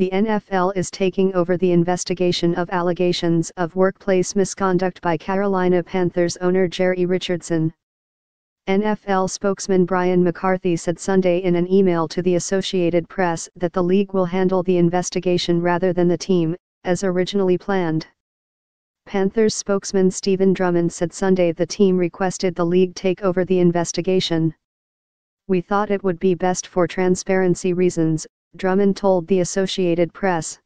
the NFL is taking over the investigation of allegations of workplace misconduct by Carolina Panthers owner Jerry Richardson. NFL spokesman Brian McCarthy said Sunday in an email to the Associated Press that the league will handle the investigation rather than the team, as originally planned. Panthers spokesman Stephen Drummond said Sunday the team requested the league take over the investigation. "We thought it would be best for transparency reasons," Drummond told the Associated Press.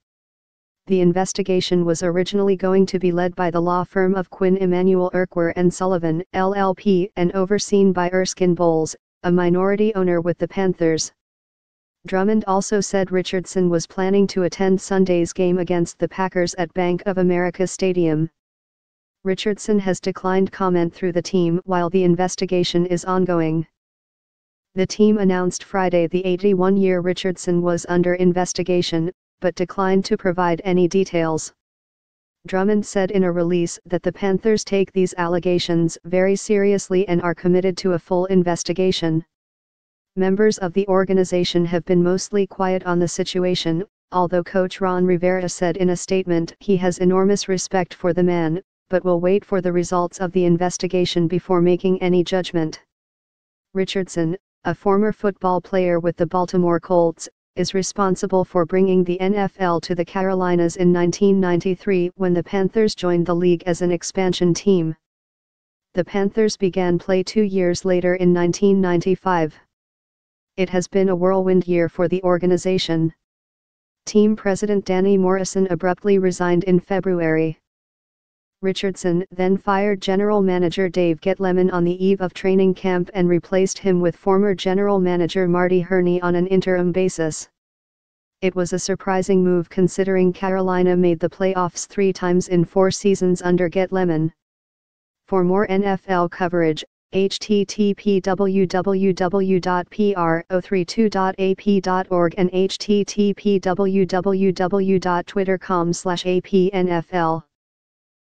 The investigation was originally going to be led by the law firm of Quinn Emanuel Urquhart & Sullivan, LLP, and overseen by Erskine Bowles, a minority owner with the Panthers. Drummond also said Richardson was planning to attend Sunday's game against the Packers at Bank of America Stadium. Richardson has declined comment through the team while the investigation is ongoing. The team announced Friday the 81-year Richardson was under investigation, but declined to provide any details. Drummond said in a release that the Panthers take these allegations very seriously and are committed to a full investigation. Members of the organization have been mostly quiet on the situation, although coach Ron Rivera said in a statement he has enormous respect for the man, but will wait for the results of the investigation before making any judgment. Richardson, a former football player with the Baltimore Colts, is responsible for bringing the NFL to the Carolinas in 1993 when the Panthers joined the league as an expansion team. The Panthers began play 2 years later in 1995. It has been a whirlwind year for the organization. Team president Danny Morrison abruptly resigned in February. Richardson then fired general manager Dave Getleman on the eve of training camp and replaced him with former general manager Marty Herney on an interim basis. It was a surprising move considering Carolina made the playoffs 3 times in 4 seasons under Getleman. For more NFL coverage, http://www.pr032.ap.org and http://www.twitter.com/apnfl.